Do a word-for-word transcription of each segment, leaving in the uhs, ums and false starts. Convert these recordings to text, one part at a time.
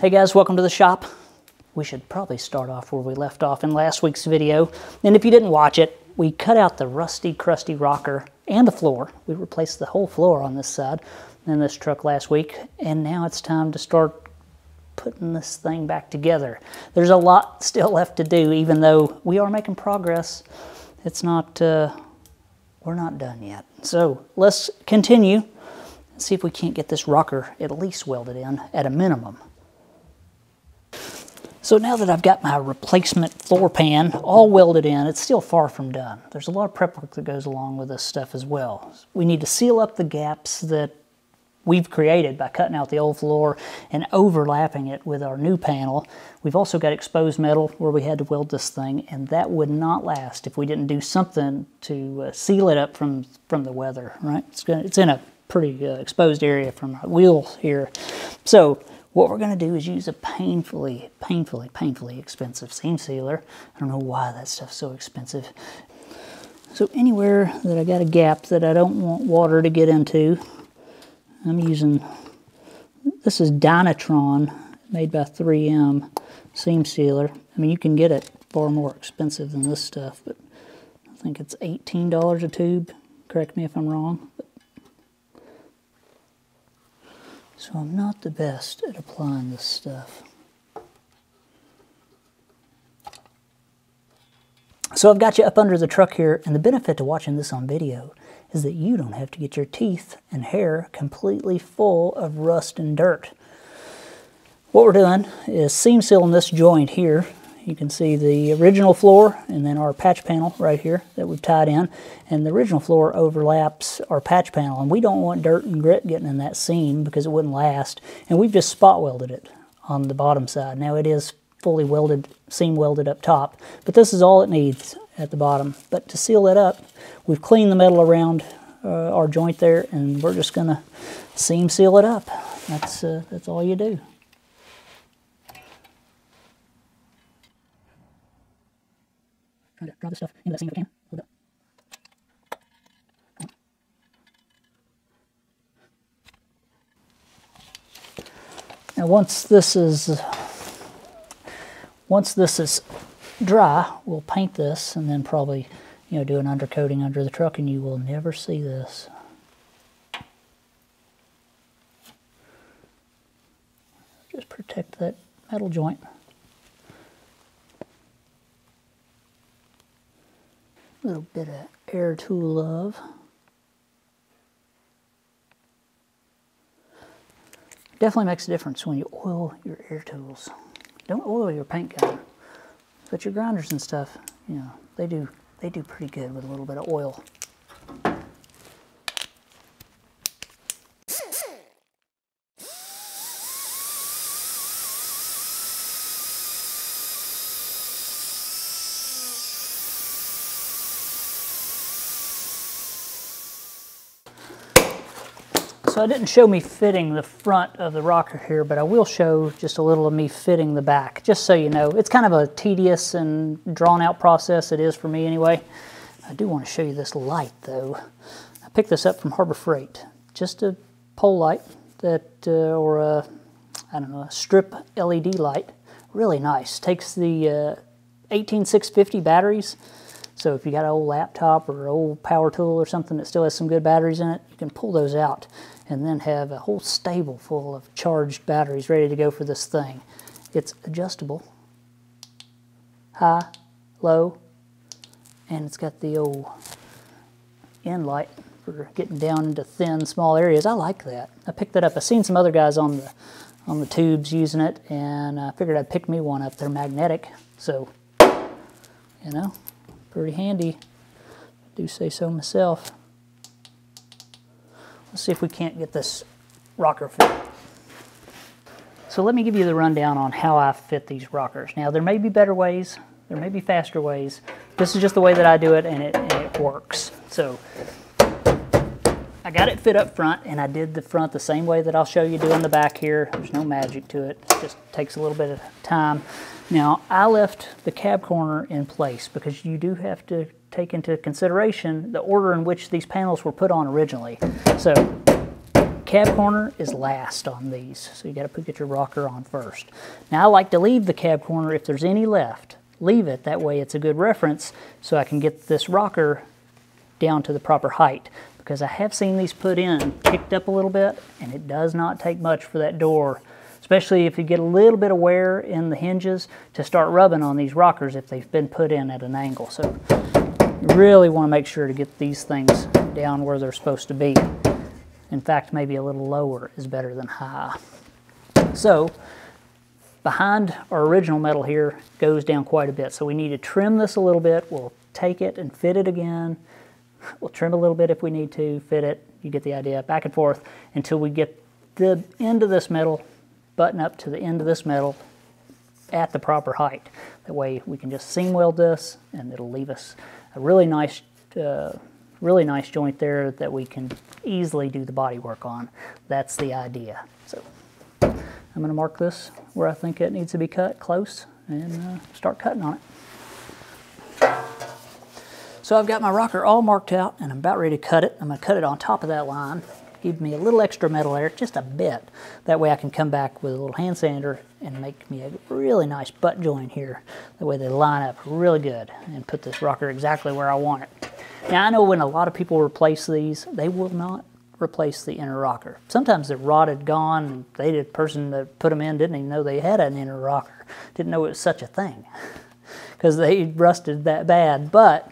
Hey guys, welcome to the shop. We should probably start off where we left off in last week's video. And if you didn't watch it, we cut out the rusty, crusty rocker and the floor. We replaced the whole floor on this side in this truck last week. And now it's time to start putting this thing back together. There's a lot still left to do, even though we are making progress. It's not, uh, we're not done yet. So let's continue and see if we can't get this rocker at least welded in at a minimum. So now that I've got my replacement floor pan all welded in, it's still far from done. There's a lot of prep work that goes along with this stuff as well. We need to seal up the gaps that we've created by cutting out the old floor and overlapping it with our new panel. We've also got exposed metal where we had to weld this thing, and that would not last if we didn't do something to uh, seal it up from, from the weather, right? It's, gonna, it's in a pretty uh, exposed area from our wheels here. So what we're going to do is use a painfully, painfully, painfully expensive seam sealer. I don't know why that stuff's so expensive. So anywhere that I got a gap that I don't want water to get into, I'm using, this is Dinatron, made by three M seam sealer. I mean, you can get it far more expensive than this stuff, but I think it's eighteen dollars a tube. Correct me if I'm wrong. So I'm not the best at applying this stuff. So I've got you up under the truck here, and the benefit to watching this on video is that you don't have to get your teeth and hair completely full of rust and dirt. What we're doing is seam sealing this joint here. You can see the original floor and then our patch panel right here that we've tied in. And the original floor overlaps our patch panel, and we don't want dirt and grit getting in that seam because it wouldn't last. And we've just spot welded it on the bottom side. Now it is fully welded, seam welded up top, but this is all it needs at the bottom. But to seal it up, we've cleaned the metal around uh, our joint there, and we're just gonna seam seal it up. That's, uh, that's all you do. Try to draw this stuff into that seam if I can. Hold it up. Now once this is once this is dry, we'll paint this and then probably, you know, do an undercoating under the truck, and you will never see this. Just protect that metal joint. A little bit of air tool love. Definitely makes a difference when you oil your air tools. Don't oil your paint gun, but your grinders and stuff, you know, they do they do pretty good with a little bit of oil. So I didn't show me fitting the front of the rocker here, but I will show just a little of me fitting the back, just so you know. It's kind of a tedious and drawn-out process. It is for me anyway. I do want to show you this light, though. I picked this up from Harbor Freight. Just a pole light that, uh, or a, I don't know, a strip L E D light. Really nice. Takes the uh, eighteen six fifty batteries. So if you got an old laptop or an old power tool or something that still has some good batteries in it, you can pull those out and then have a whole stable full of charged batteries ready to go for this thing. It's adjustable, high, low, and it's got the old end light for getting down into thin, small areas. I like that. I picked that up. I've seen some other guys on the, on the tubes using it, and I figured I'd pick me one up. They're magnetic, so, you know. Pretty handy, I do say so myself. Let's see if we can't get this rocker fit. So let me give you the rundown on how I fit these rockers. Now there may be better ways, there may be faster ways. This is just the way that I do it, and it, and it works. So I got it fit up front, and I did the front the same way that I'll show you doing the back here. There's no magic to it, it just takes a little bit of time. Now, I left the cab corner in place because you do have to take into consideration the order in which these panels were put on originally. So, cab corner is last on these, so you got to get your rocker on first. Now I like to leave the cab corner, if there's any left, leave it. That way it's a good reference so I can get this rocker down to the proper height, because I have seen these put in kicked up a little bit, and it does not take much for that door, especially if you get a little bit of wear in the hinges, to start rubbing on these rockers if they've been put in at an angle. So you really want to make sure to get these things down where they're supposed to be. In fact, maybe a little lower is better than high. So behind our original metal here goes down quite a bit, so we need to trim this a little bit. We'll take it and fit it again. We'll trim a little bit if we need to, fit it, you get the idea, back and forth until we get the end of this metal, button up to the end of this metal at the proper height. That way we can just seam weld this, and it'll leave us a really nice uh, really nice joint there that we can easily do the body work on. That's the idea. So I'm going to mark this where I think it needs to be cut close, and uh, start cutting on it. So I've got my rocker all marked out, and I'm about ready to cut it. I'm going to cut it on top of that line. Give me a little extra metal there, just a bit. That way I can come back with a little hand sander and make me a really nice butt joint here. That way they line up really good, and put this rocker exactly where I want it. Now I know when a lot of people replace these, they will not replace the inner rocker. Sometimes they're rotted, gone, and they, the person that put them in didn't even know they had an inner rocker. Didn't know it was such a thing, because they rusted that bad. But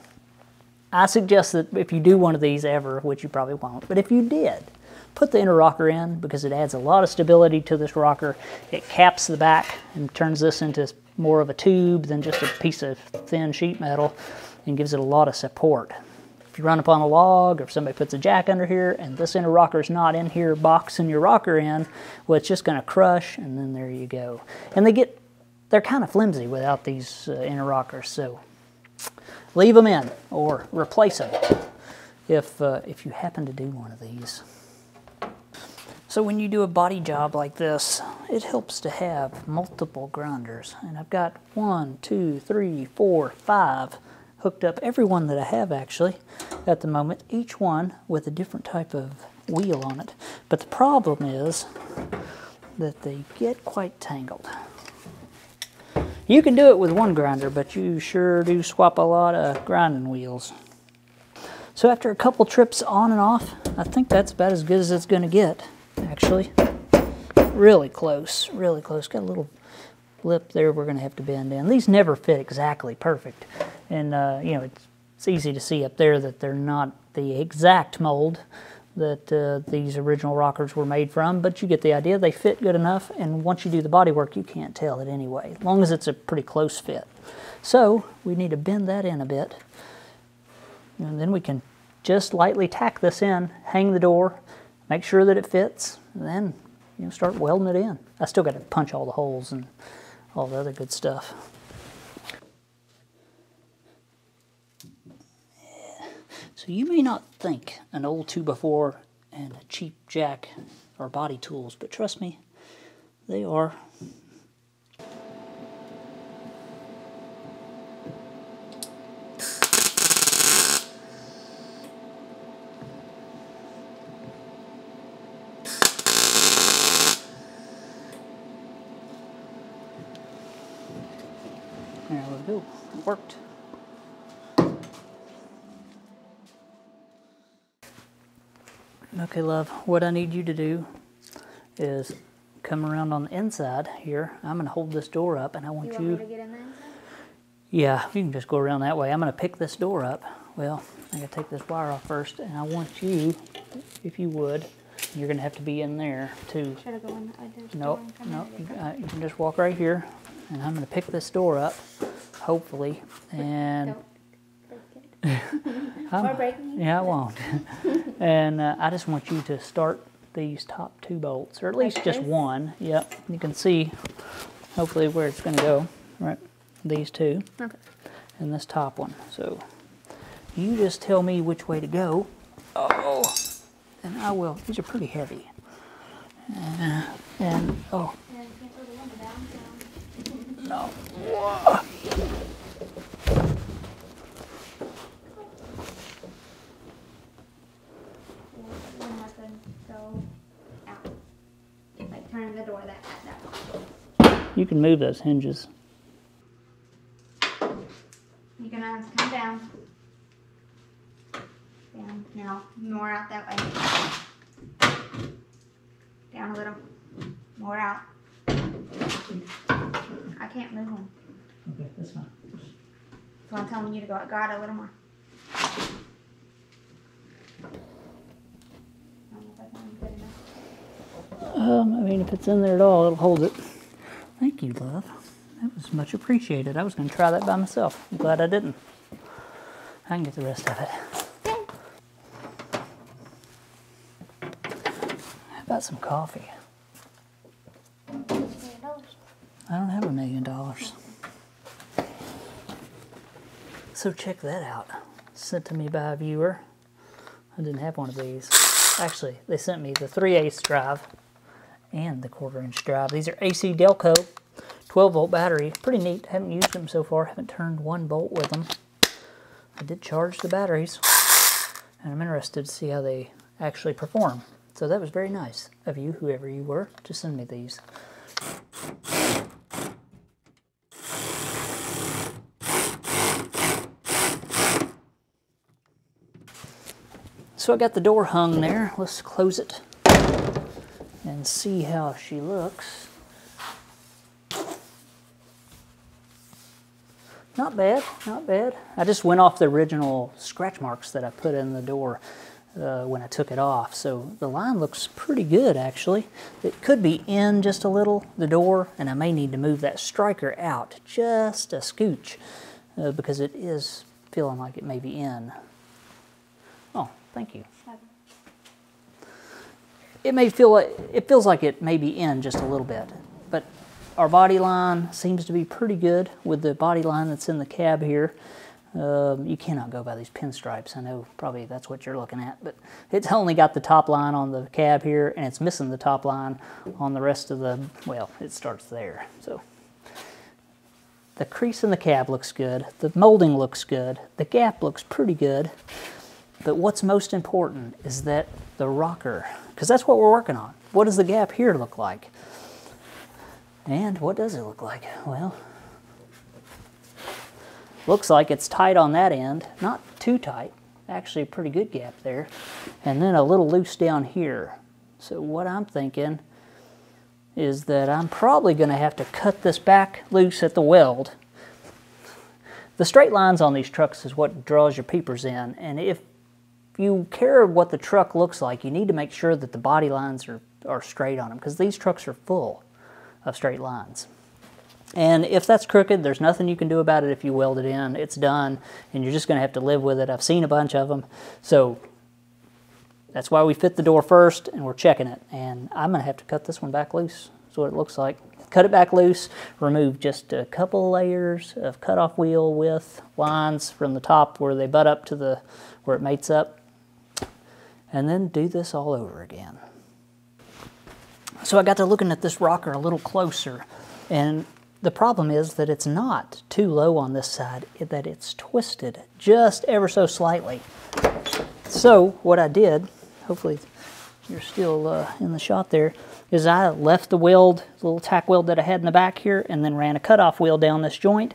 I suggest that if you do one of these ever, which you probably won't, but if you did, put the inner rocker in, because it adds a lot of stability to this rocker. It caps the back and turns this into more of a tube than just a piece of thin sheet metal, and gives it a lot of support. If you run upon a log, or if somebody puts a jack under here and this inner rocker is not in here boxing your rocker in, well, it's just going to crush, and then there you go. And they get, they're kind of flimsy without these uh, inner rockers, so leave them in or replace them if, uh, if you happen to do one of these. So when you do a body job like this, it helps to have multiple grinders. And I've got one, two, three, four, five hooked up, every one that I have actually at the moment, each one with a different type of wheel on it. But the problem is that they get quite tangled. You can do it with one grinder, but you sure do swap a lot of grinding wheels. So after a couple trips on and off, I think that's about as good as it's going to get, actually. Really close, really close. Got a little lip there we're going to have to bend in. These never fit exactly perfect. And, uh, you know, it's, it's easy to see up there that they're not the exact mold that uh, these original rockers were made from, but you get the idea. They fit good enough, and once you do the body work, you can't tell it anyway, as long as it's a pretty close fit. So we need to bend that in a bit, and then we can just lightly tack this in, hang the door, make sure that it fits, and then, you know, start welding it in. I still got to punch all the holes and all the other good stuff. So you may not think an old two by four and a cheap jack are body tools, but trust me, they are. There we go, it worked. Okay, love, what I need you to do is come around on the inside here. I'm going to hold this door up, and I want you... You want me to get in there? Yeah, you can just go around that way. I'm going to pick this door up. Well, I got to take this wire off first, and I want you, if you would, you're going to have to be in there, too. Should I go in that way? Nope, nope. You can just walk right here, and I'm going to pick this door up, hopefully, and... Don't. I'm, yeah, I won't. And uh, I just want you to start these top two bolts, or at least just one. Yep, you can see hopefully where it's going to go. Right, these two, okay, and this top one. So you just tell me which way to go. Oh, and I will. These are pretty heavy. Uh, and oh, no. Whoa. turning the door that at that point. You can move those hinges. You're gonna come down. Down. Now more out that way. Down a little. More out. I can't move them. Okay, that's fine. So I'm telling you to go out, go out a little more. Um, I mean, if it's in there at all, it'll hold it. Thank you, love. That was much appreciated. I was going to try that by myself. I'm glad I didn't. I can get the rest of it. How about some coffee? I don't have a million dollars. So check that out. Sent to me by a viewer. I didn't have one of these. Actually, they sent me the three eighths drive and the quarter inch drive. These are A C Delco twelve volt batteries. Pretty neat. Haven't used them so far. Haven't turned one bolt with them. I did charge the batteries, and I'm interested to see how they actually perform. So that was very nice of you, whoever you were, to send me these. So I got the door hung there. Let's close it and see how she looks. Not bad, not bad. I just went off the original scratch marks that I put in the door uh, when I took it off. So the line looks pretty good, actually. It could be in just a little, the door, and I may need to move that striker out just a scooch uh, because it is feeling like it may be in. Oh, thank you. It may feel like, it feels like it may be in just a little bit, but our body line seems to be pretty good with the body line that's in the cab here. Um, you cannot go by these pinstripes. I know probably that's what you're looking at, but it's only got the top line on the cab here, and it's missing the top line on the rest of the, well, it starts there. So the crease in the cab looks good. The molding looks good. The gap looks pretty good. But what's most important is that the rocker, because that's what we're working on. What does the gap here look like? And what does it look like? Well, looks like it's tight on that end. Not too tight. Actually, a pretty good gap there. And then a little loose down here. So what I'm thinking is that I'm probably going to have to cut this back loose at the weld. The straight lines on these trucks is what draws your peepers in, and if you care what the truck looks like, you need to make sure that the body lines are, are straight on them, because these trucks are full of straight lines. And if that's crooked, there's nothing you can do about it if you weld it in. It's done, and you're just going to have to live with it. I've seen a bunch of them. So that's why we fit the door first, and we're checking it. And I'm going to have to cut this one back loose. That's what it looks like. Cut it back loose, remove just a couple layers of cutoff wheel width lines from the top where they butt up to the, where it mates up, and then do this all over again. So I got to looking at this rocker a little closer, and the problem is that it's not too low on this side, that it's twisted just ever so slightly. So what I did, hopefully you're still uh, in the shot there, is I left the weld, the little tack weld that I had in the back here, and then ran a cutoff wheel down this joint,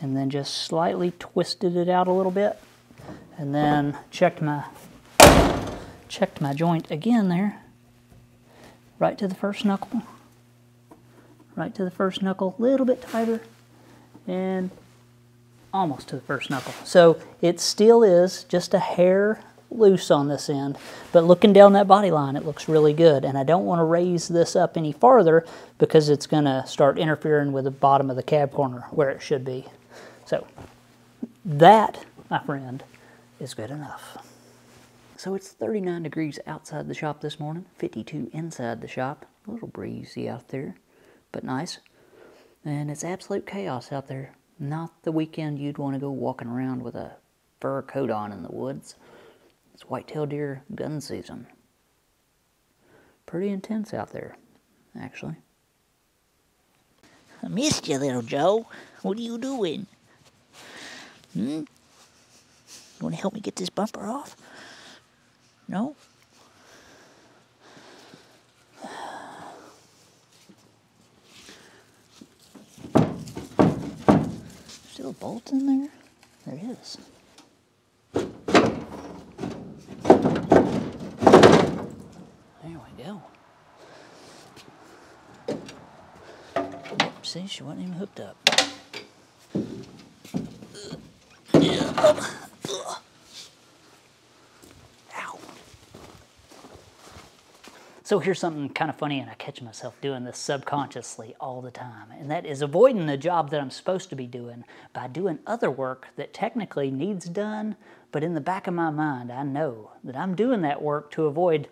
and then just slightly twisted it out a little bit, and then checked my checked my joint again there, right to the first knuckle, right to the first knuckle, a little bit tighter, and almost to the first knuckle. So it still is just a hair loose on this end, but looking down that body line, it looks really good, and I don't want to raise this up any farther because it's going to start interfering with the bottom of the cab corner where it should be. So that, my friend, is good enough. So it's thirty-nine degrees outside the shop this morning, fifty-two inside the shop. A little breezy out there, but nice. And it's absolute chaos out there. Not the weekend you'd want to go walking around with a fur coat on in the woods. It's white-tailed deer gun season. Pretty intense out there, actually. I missed you, little Joe. What are you doing? Hmm? Want to help me get this bumper off? No? bolt in there? There it is. There we go. Oops, see, she wasn't even hooked up. Ow. So here's something kind of funny, and I catch myself doing this subconsciously all the time, and that is avoiding the job that I'm supposed to be doing by doing other work that technically needs done, but in the back of my mind I know that I'm doing that work to avoid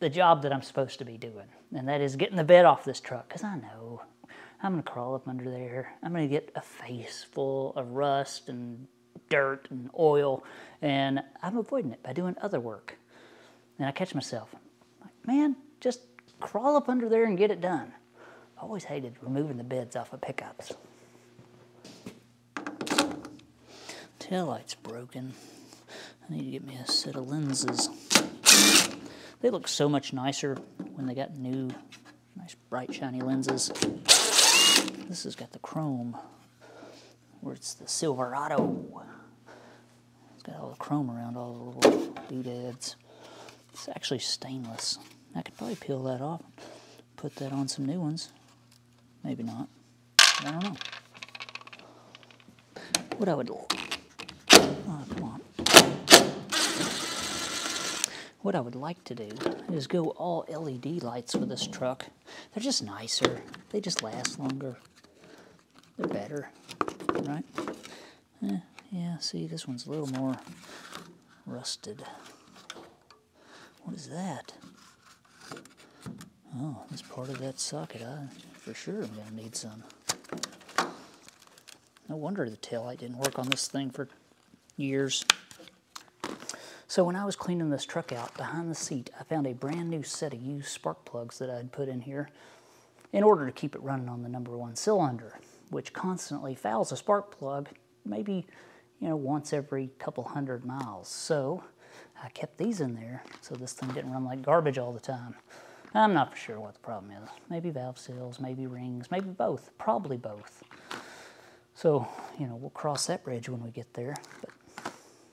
the job that I'm supposed to be doing, and that is getting the bed off this truck, because I know I'm going to crawl up under there, I'm going to get a face full of rust and dirt and oil, and I'm avoiding it by doing other work. And I catch myself, like, man, just crawl up under there and get it done. I always hated removing the beds off of pickups. Taillight's broken. I need to get me a set of lenses. They look so much nicer when they got new, nice, bright, shiny lenses. This has got the chrome, where it's the Silverado. It's got all the chrome around all the little doodads. It's actually stainless. I could probably peel that off and put that on some new ones. Maybe not. I don't know. What I would do. Oh, come on. What I would like to do is go all L E D lights with this truck. They're just nicer. They just last longer. They're better, right? Eh, yeah, see, this one's a little more rusted. What is that? Oh, it's part of that socket. I for sure am going to need some. No wonder the taillight didn't work on this thing for years. So when I was cleaning this truck out, behind the seat, I found a brand new set of used spark plugs that I had put in here in order to keep it running on the number one cylinder, which constantly fouls a spark plug maybe, you know, once every couple hundred miles. So I kept these in there so this thing didn't run like garbage all the time. I'm not for sure what the problem is. Maybe valve seals, maybe rings, maybe both, probably both. So, you know, we'll cross that bridge when we get there, but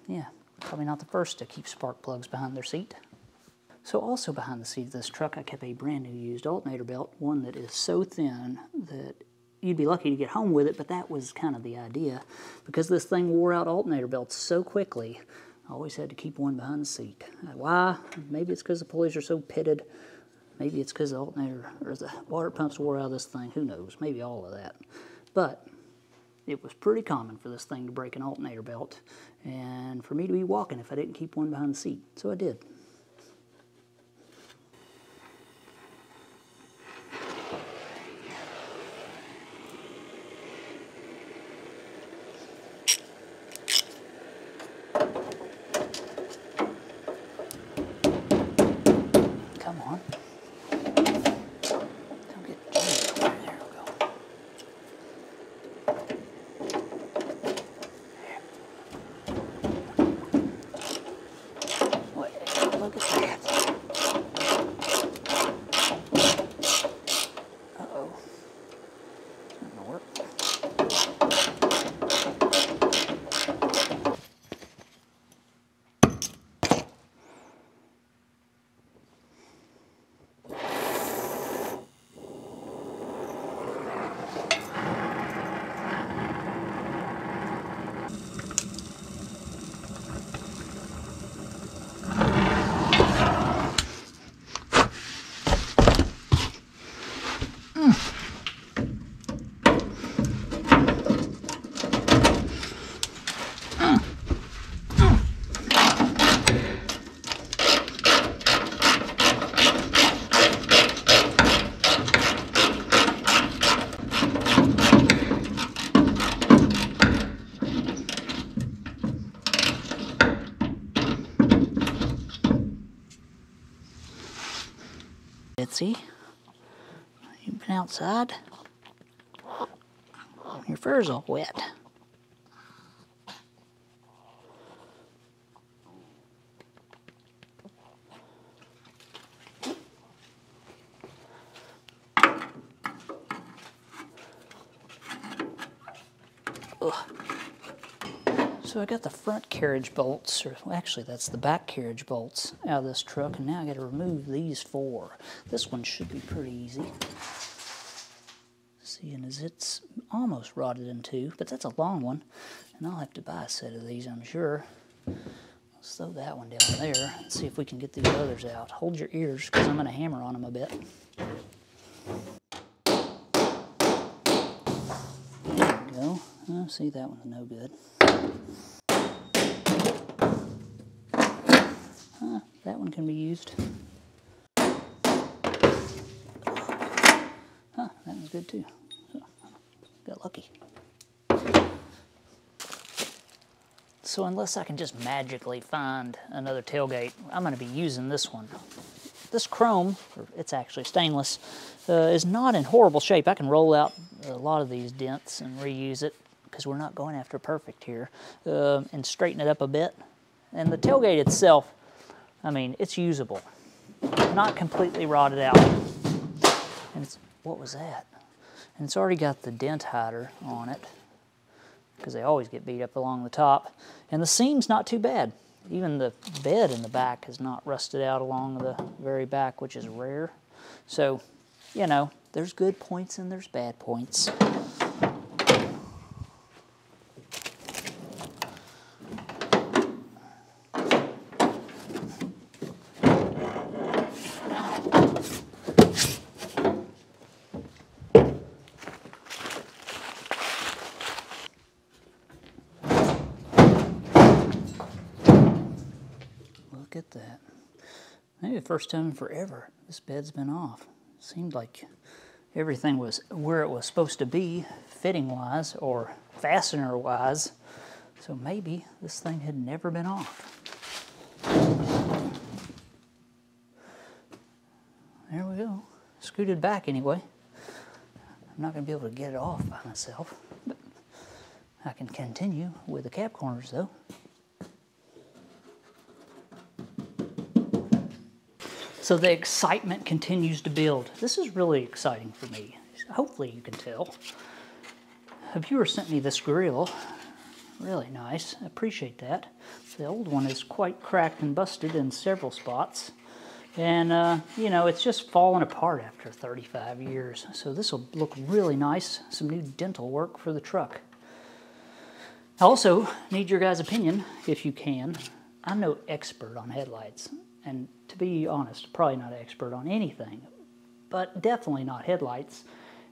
yeah. Probably not the first to keep spark plugs behind their seat. So also behind the seat of this truck, I kept a brand new used alternator belt, one that is so thin that you'd be lucky to get home with it, but that was kind of the idea. Because this thing wore out alternator belts so quickly, I always had to keep one behind the seat. Why? Maybe it's because the pulleys are so pitted. Maybe it's because the alternator or the water pumps wore out of this thing. Who knows? Maybe all of that. But it was pretty common for this thing to break an alternator belt and for me to be walking if I didn't keep one behind the seat, so I did. Come on. Betsy, you've been outside. Your fur's all wet. Ugh. So I got the front carriage bolts, or actually that's the back carriage bolts, out of this truck, and now I got to remove these four. This one should be pretty easy. Seeing as it's almost rotted in two, but that's a long one, and I'll have to buy a set of these, I'm sure. Let's throw that one down there and see if we can get these others out. Hold your ears, because I'm going to hammer on them a bit. There we go. Oh, see, that one's no good. Huh, that one can be used. Huh, that one's good too. Got lucky. So unless I can just magically find another tailgate, I'm going to be using this one. This chrome, or it's actually stainless, uh, is not in horrible shape. I can roll out a lot of these dents and reuse it, because we're not going after perfect here, uh, and straighten it up a bit. And the tailgate itself, I mean, it's usable. Not completely rotted out. And it's, what was that? And it's already got the dent hider on it, because they always get beat up along the top. And the seam's not too bad. Even the bed in the back is not rusted out along the very back, which is rare. So, you know, there's good points and there's bad points. That. Maybe the first time in forever this bed's been off. Seemed like everything was where it was supposed to be, fitting-wise or fastener-wise. So maybe this thing had never been off. There we go. Scooted back anyway. I'm not going to be able to get it off by myself. But I can continue with the cab corners though. So the excitement continues to build. This is really exciting for me. Hopefully you can tell. A viewer sent me this grill. Really nice. I appreciate that. The old one is quite cracked and busted in several spots. And, uh, you know, it's just fallen apart after thirty-five years. So this will look really nice. Some new dental work for the truck. I also need your guys' opinion, if you can. I'm no expert on headlights. And to be honest, probably not an expert on anything, but definitely not headlights.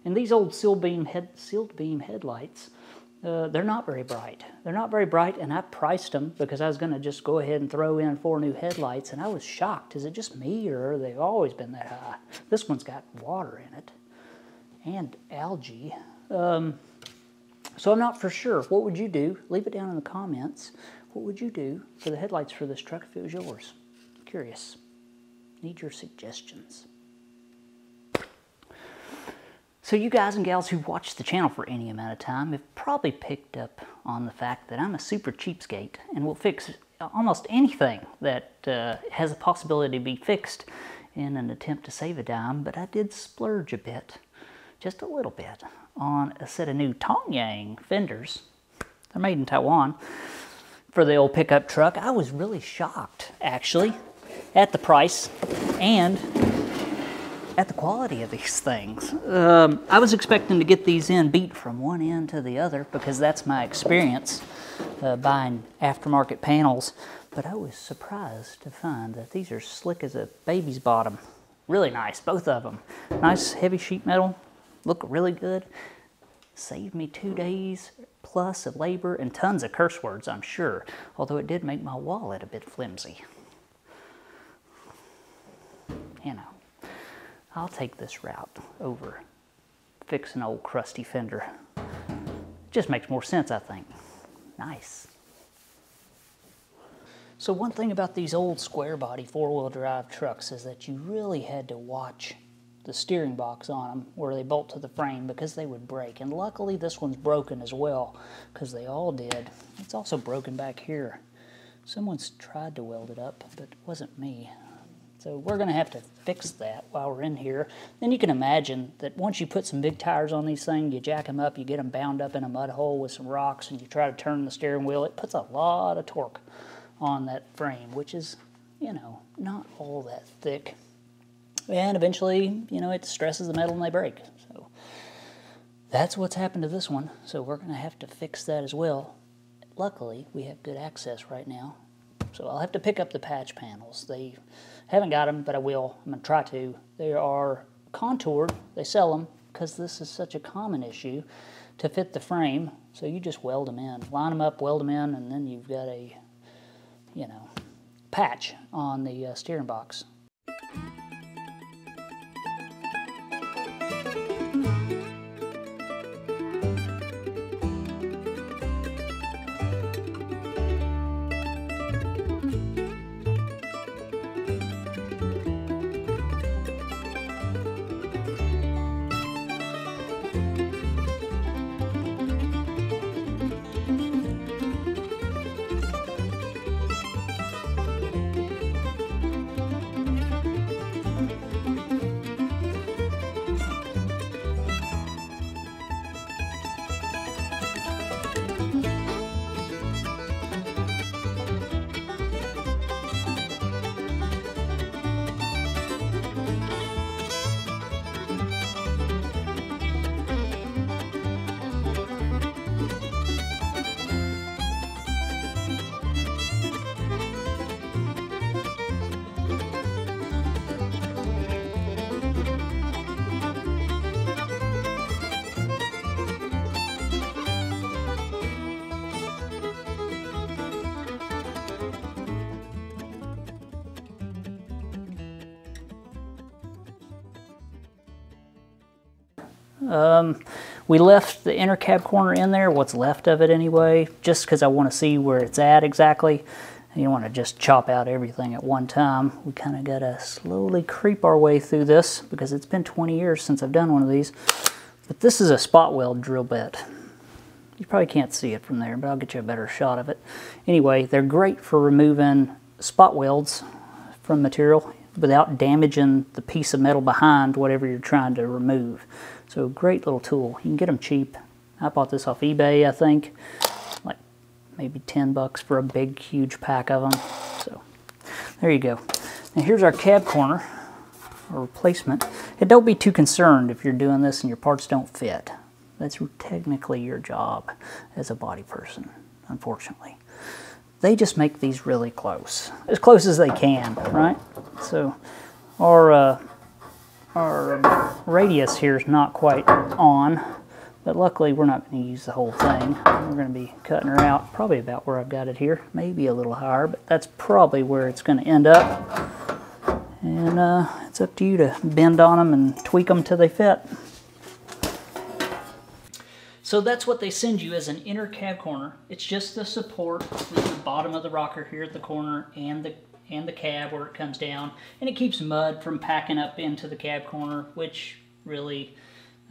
And these old sealed beam, head, sealed beam headlights, uh, they're not very bright. They're not very bright, and I priced them because I was going to just go ahead and throw in four new headlights, and I was shocked. Is it just me, or they've always been that high? This one's got water in it and algae. Um, so I'm not for sure. What would you do? Leave it down in the comments. What would you do for the headlights for this truck if it was yours? Curious. Need your suggestions. So you guys and gals who watched the channel for any amount of time have probably picked up on the fact that I'm a super cheapskate and will fix almost anything that uh, has a possibility to be fixed in an attempt to save a dime, but I did splurge a bit, just a little bit, on a set of new Tongyang fenders. They're made in Taiwan for the old pickup truck. I was really shocked, actually, at the price and at the quality of these things. Um, I was expecting to get these in beat from one end to the other because that's my experience uh, buying aftermarket panels, but I was surprised to find that these are slick as a baby's bottom. Really nice, both of them. Nice heavy sheet metal, look really good. Saved me two days plus of labor and tons of curse words, I'm sure, although it did make my wallet a bit flimsy. You know, I'll take this route over fixing an old crusty fender. It just makes more sense, I think. Nice. So one thing about these old square body four-wheel drive trucks is that you really had to watch the steering box on them where they bolt to the frame because they would break. And luckily this one's broken as well, because they all did. It's also broken back here. Someone's tried to weld it up, but it wasn't me. So we're going to have to fix that while we're in here. Then you can imagine that once you put some big tires on these things, you jack them up, you get them bound up in a mud hole with some rocks, and you try to turn the steering wheel, it puts a lot of torque on that frame, which is, you know, not all that thick. And eventually, you know, it stresses the metal and they break. So that's what's happened to this one. So we're going to have to fix that as well. Luckily, we have good access right now. So I'll have to pick up the patch panels. They haven't got them, but I will. I'm going to try to. They are contoured. They sell them because this is such a common issue to fit the frame. So you just weld them in. Line them up, weld them in, and then you've got a, you know, patch on the uh, steering box. Um, we left the inner cab corner in there, what's left of it anyway, just because I want to see where it's at exactly. You don't want to just chop out everything at one time. We kind of got to slowly creep our way through this because it's been twenty years since I've done one of these. But this is a spot weld drill bit. You probably can't see it from there, but I'll get you a better shot of it. Anyway, they're great for removing spot welds from material without damaging the piece of metal behind whatever you're trying to remove. So great little tool. You can get them cheap. I bought this off eBay, I think, like maybe ten bucks for a big, huge pack of them. So there you go. Now here's our cab corner, or replacement. And don't be too concerned if you're doing this and your parts don't fit. That's technically your job as a body person, unfortunately. They just make these really close, as close as they can, right? So our, uh, our radius here is not quite on, but luckily we're not going to use the whole thing. We're going to be cutting her out probably about where I've got it here, maybe a little higher, but that's probably where it's going to end up. And uh, it's up to you to bend on them and tweak them till they fit. So that's what they send you as an inner cab corner. It's just the support for the bottom of the rocker here at the corner and the and the cab where it comes down. And it keeps mud from packing up into the cab corner, which really,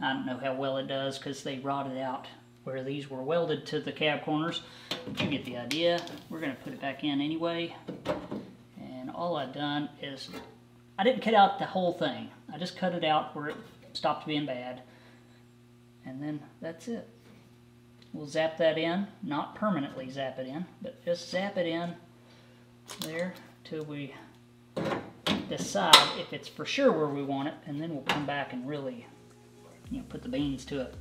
I don't know how well it does because they rotted out where these were welded to the cab corners. But you get the idea. We're going to put it back in anyway. And all I've done is, I didn't cut out the whole thing. I just cut it out where it stopped being bad. And then that's it. We'll zap that in, not permanently zap it in, but just zap it in there till we decide if it's for sure where we want it, and then we'll come back and really, you know, put the beans to it.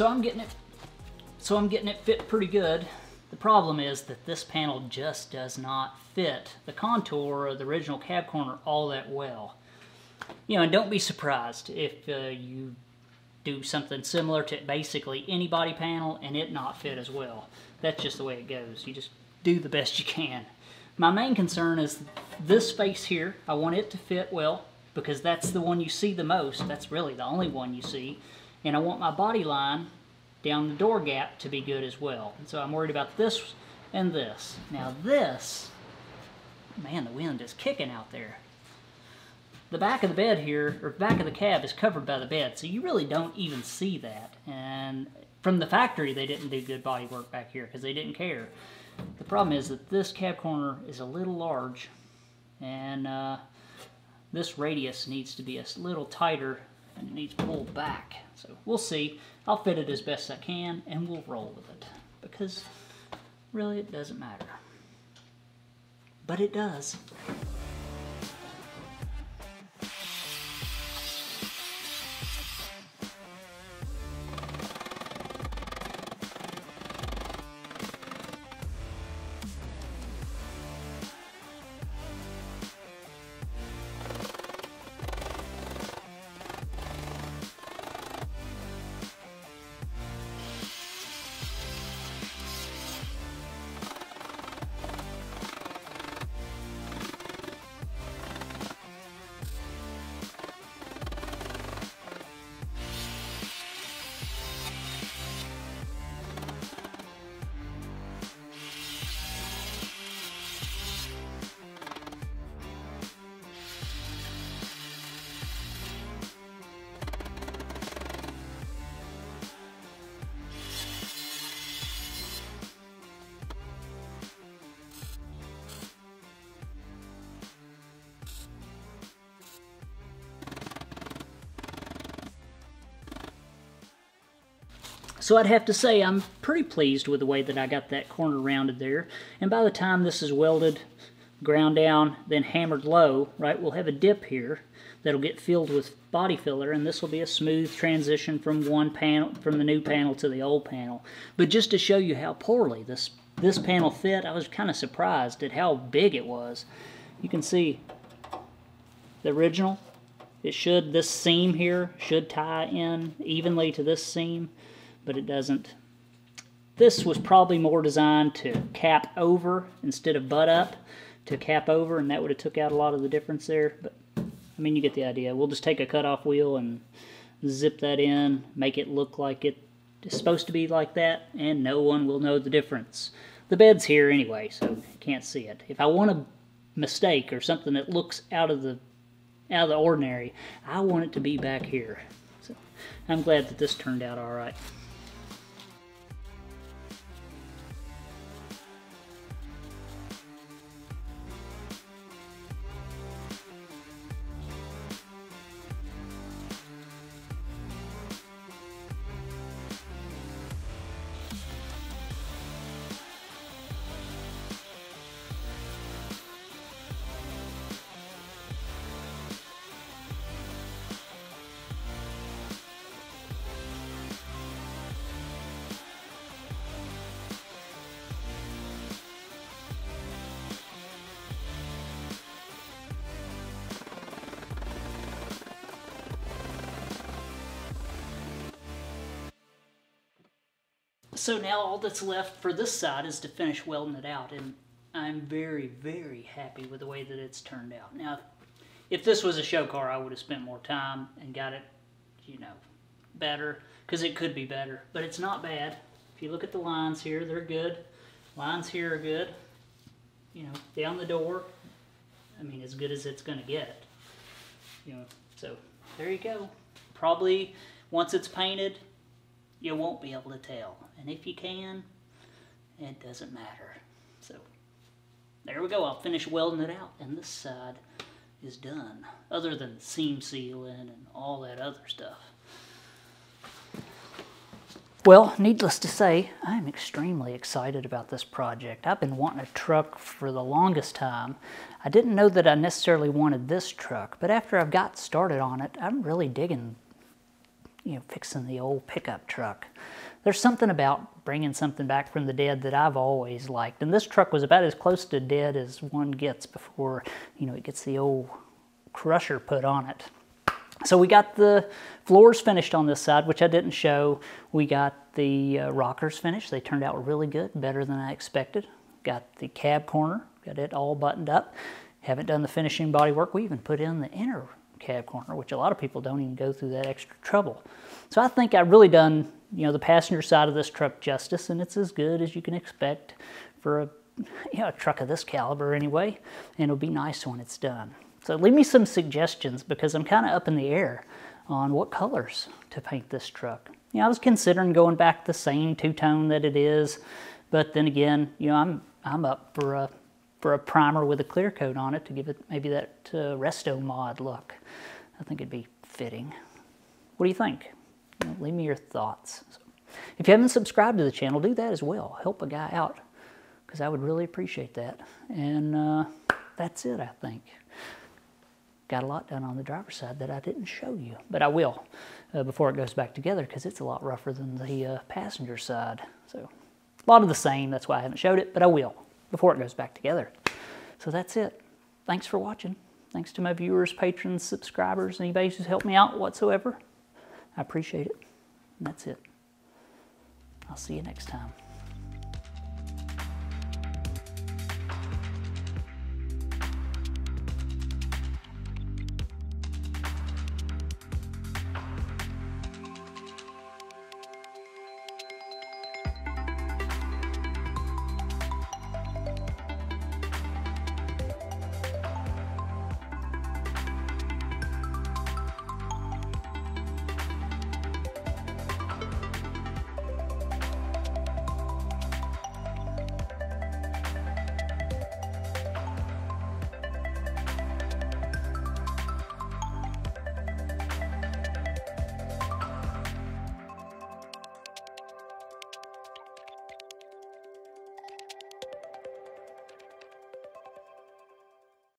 So I'm getting it, so I'm getting it fit pretty good. The problem is that this panel just does not fit the contour of the original cab corner all that well. You know, and don't be surprised if uh, you do something similar to basically any body panel and it not fit as well. That's just the way it goes. You just do the best you can. My main concern is this face here. I want it to fit well because that's the one you see the most. That's really the only one you see. And I want my body line down the door gap to be good as well. And so I'm worried about this and this. Now this, man, the wind is kicking out there. The back of the bed here, or back of the cab, is covered by the bed, so you really don't even see that. And from the factory, they didn't do good body work back here because they didn't care. The problem is that this cab corner is a little large, and uh, this radius needs to be a little tighter and it needs pulled back. So we'll see. I'll fit it as best I can and we'll roll with it because really it doesn't matter. But it does. So I'd have to say I'm pretty pleased with the way that I got that corner rounded there. And by the time this is welded, ground down, then hammered low, right, we'll have a dip here that'll get filled with body filler, and this will be a smooth transition from one panel, from the new panel to the old panel. But just to show you how poorly this, this panel fit, I was kind of surprised at how big it was. You can see the original. It should, this seam here should tie in evenly to this seam, but it doesn't. This was probably more designed to cap over instead of butt up, to cap over, and that would have took out a lot of the difference there. But I mean, you get the idea. We'll just take a cutoff wheel and zip that in, make it look like it is supposed to be like that, and no one will know the difference. The bed's here anyway, so you can't see it. If I want a mistake or something that looks out of the out of the ordinary, I want it to be back here. So I'm glad that this turned out all right. So now all that's left for this side is to finish welding it out, and I'm very, very happy with the way that it's turned out. Now, if this was a show car, I would have spent more time and got it, you know, better, because it could be better, but it's not bad. If you look at the lines here, they're good. Lines here are good. You know, down the door, I mean, as good as it's going to get. You know, so there you go. Probably once it's painted, you won't be able to tell. And if you can, it doesn't matter. So there we go. I'll finish welding it out, and this side is done, other than seam sealing and all that other stuff. Well, needless to say, I'm extremely excited about this project. I've been wanting a truck for the longest time. I didn't know that I necessarily wanted this truck, but after I've got started on it, I'm really digging, you know, fixing the old pickup truck. There's something about bringing something back from the dead that I've always liked, and this truck was about as close to dead as one gets before, you know, it gets the old crusher put on it. So we got the floors finished on this side, which I didn't show. We got the uh, rockers finished. They turned out really good, better than I expected. Got the cab corner, got it all buttoned up. Haven't done the finishing body work. We even put in the inner cab corner, which a lot of people don't even go through that extra trouble. So I think I've really done, you know, the passenger side of this truck justice, and it's as good as you can expect for a, you know, a truck of this caliber anyway, and it'll be nice when it's done. So leave me some suggestions, because I'm kind of up in the air on what colors to paint this truck. You know, I was considering going back the same two-tone that it is, but then again, you know, I'm I'm up for a for a primer with a clear coat on it to give it maybe that uh, resto mod look. I think it'd be fitting. What do you think? You know, leave me your thoughts. So, if you haven't subscribed to the channel, do that as well. Help a guy out, because I would really appreciate that. And uh, that's it, I think. Got a lot done on the driver's side that I didn't show you, but I will uh, before it goes back together, because it's a lot rougher than the uh, passenger side. So a lot of the same, that's why I haven't showed it, but I will before it goes back together. So that's it. Thanks for watching. Thanks to my viewers, patrons, subscribers, anybody who's helped me out whatsoever. I appreciate it. And that's it. I'll see you next time.